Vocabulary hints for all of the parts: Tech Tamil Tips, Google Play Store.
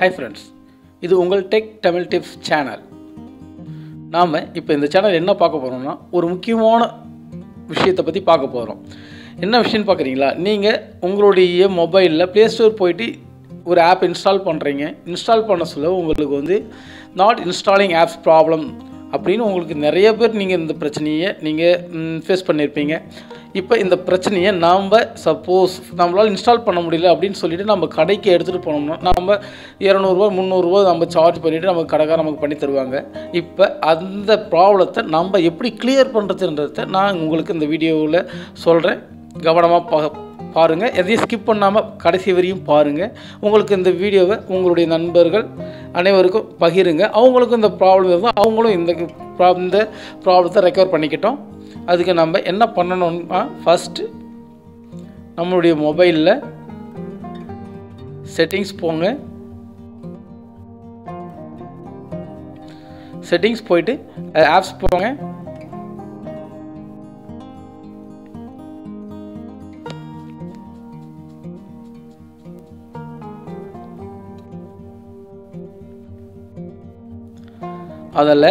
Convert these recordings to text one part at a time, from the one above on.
Hi friends, this is Tech Tamil Tips channel. Now, in this channel, we will talk about one important thing. What is the you install mobile Play Store, an app install not installing apps problem. அப்படினு உங்களுக்கு நிறைய பேர் நீங்க இந்த பிரச்சனையை நீங்க face பண்ணிருப்பீங்க. இப்போ இந்த பிரச்சனையை நாம சப்போஸ் நம்மளால இன்ஸ்டால் பண்ண முடியல அப்படினு சொல்லிட்டு நம்ம கடைக்கு எடுத்துட்டு போனோம்னா நாம 200 ரூபாய் 300 ரூபாய் நம்ம சார்ஜ் பண்ணிட்டு நம்ம கடைக்காரர் நமக்கு பண்ணி தருவாங்க. இப்போ அந்த ப்ராப்ளத்தை நாம எப்படி கிளியர் பண்றதுன்றதை நான் உங்களுக்கு இந்த வீடியோல சொல்றேன். கவனமா பாருங்க. எதையும் ஸ்கிப் பண்ணாம கடைசி வரையும் பாருங்க. உங்களுக்கு இந்த வீடியோவை உங்களுடைய நண்பர்கள் அனைவருக்கும் பகிருங்க. அவங்களுக்கு இந்த ப்ராப்ளம் இருந்தா அவங்களும் இந்த ப்ராப்ளத்தை ரெக்கவர் பண்ணிக்கிட்டோம். அதுக்கு நம்ம என்ன பண்ணணும்னா ஃபர்ஸ்ட் நம்மளுடைய மொபைல்ல செட்டிங்ஸ் போங்க. செட்டிங்ஸ் போய்ட்டு ஆப்ஸ் போங்க. அதில்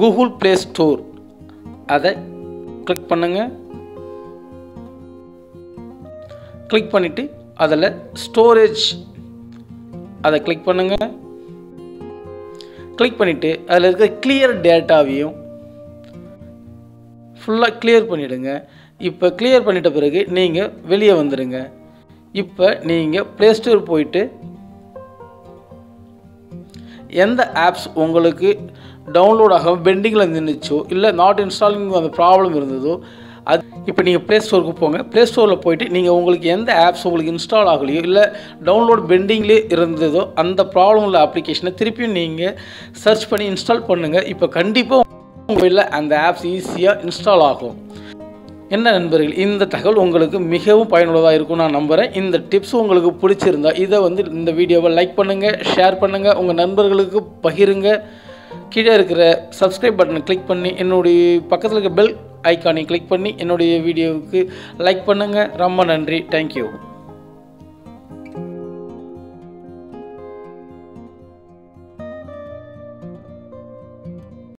Google Play Store அதை கிளிக் பண்ணுங்க. கிளிக் பண்ணிட்டு அதில் ஸ்டோரேஜ் அதை கிளிக் பண்ணுங்க. கிளிக் பண்ணிட்டு அதில் இருக்கிற கிளியர் டேட்டாவையும் ஃபுல்லாக கிளியர் பண்ணிடுங்க. இப்போ கிளியர் பண்ணிட்ட பிறகு நீங்கள் வெளியே வந்துடுங்க. இப்போ நீங்கள் ப்ளே ஸ்டோர் போயிட்டு எந்த ஆப்ஸ் உங்களுக்கு டவுன்லோட் ஆக பெண்டிங்கில் நின்றுச்சோ இல்லை நாட் இன்ஸ்டாலிங் அந்த ப்ராப்ளம் இருந்ததோ அது இப்போ நீங்கள் ப்ளே ஸ்டோருக்கு போங்க. ப்ளே ஸ்டோரில் போயிட்டு நீங்கள் உங்களுக்கு எந்த ஆப்ஸ் உங்களுக்கு இன்ஸ்டால் ஆகலையோ இல்லை டவுன்லோட் பெண்டிங்லேயே இருந்ததோ அந்த ப்ராப்ளம் உள்ள அப்ளிகேஷனை திருப்பியும் நீங்கள் சர்ச் பண்ணி இன்ஸ்டால் பண்ணுங்கள். இப்போ கண்டிப்பாக உங்களில் அந்த ஆப்ஸ் ஈஸியாக இன்ஸ்டால் ஆகும். என்ன நண்பர்கள், இந்த தகவல் உங்களுக்கு மிகவும் பயனுள்ளதாக இருக்கும் நான் நம்புகிறேன். இந்த டிப்ஸ் உங்களுக்கு பிடிச்சிருந்தா இதை இந்த வீடியோவை லைக் பண்ணுங்கள், ஷேர் பண்ணுங்கள், உங்கள் நண்பர்களுக்கு பகிருங்க. கீழே இருக்கிற சப்ஸ்கிரைப் பட்டனை கிளிக் பண்ணி என்னுடைய பக்கத்தில் இருக்க பெல் ஐக்கானை கிளிக் பண்ணி என்னுடைய வீடியோவுக்கு லைக் பண்ணுங்கள். ரொம்ப நன்றி. தேங்க்யூ.